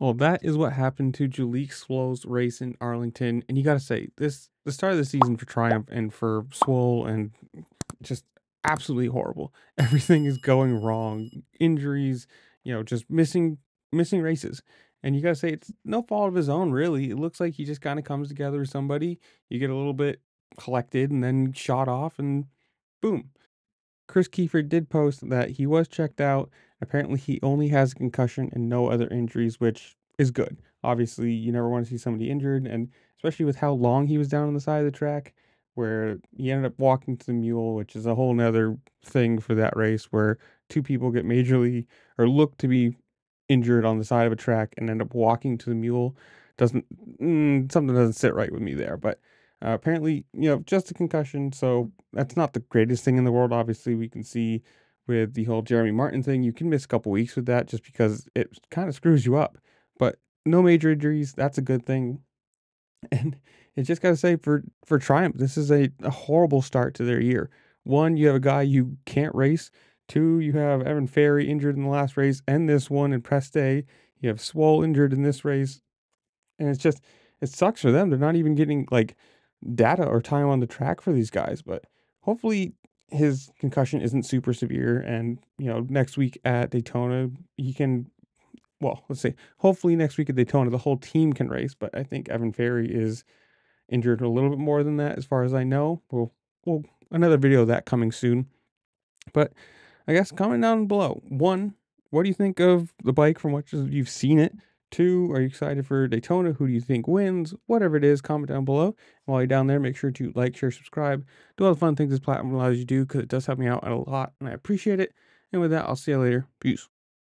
Well, that is what happened to Jalek Swoll's race in Arlington. And you got to say, the start of the season for Triumph and for Swoll, and just absolutely horrible. Everything is going wrong. Injuries, just missing races. And you got to say, it's no fault of his own, really. It looks like he just kind of comes together with somebody. You get a little bit collected and then shot off and boom. Chris Kiefer did post that he was checked out. Apparently, he only has a concussion and no other injuries, which is good. Obviously, you never want to see somebody injured, and especially with how long he was down on the side of the track, where he ended up walking to the mule, which is a whole nother thing for that race, where two people get majorly or look to be injured on the side of a track and end up walking to the mule. Something doesn't sit right with me there, but apparently, just a concussion, so that's not the greatest thing in the world. Obviously, we can see with the whole Jeremy Martin thing, you can miss a couple weeks with that just because it kind of screws you up. But no major injuries, that's a good thing. And it's just got to say, for Triumph, this is a horrible start to their year. One, you have a guy you can't race. Two, you have Evan Ferry injured in the last race and this one in press day. You have Swoll injured in this race. And it's just, it sucks for them. They're not even getting, data or time on the track for these guys. But hopefully his concussion isn't super severe, and next week at Daytona he can, hopefully next week at Daytona the whole team can race, but I think Evan Ferry is injured a little bit more than that as far as I know. We'll another video of that coming soon, but I guess comment down below. 1, what do you think of the bike from what you've seen it? 2, are you excited for Daytona? Who do you think wins? Whatever it is, comment down below. And while you're down there, make sure to like, share, subscribe. Do all the fun things this platform allows you to do, because it does help me out a lot, and I appreciate it. And with that, I'll see you later. Peace.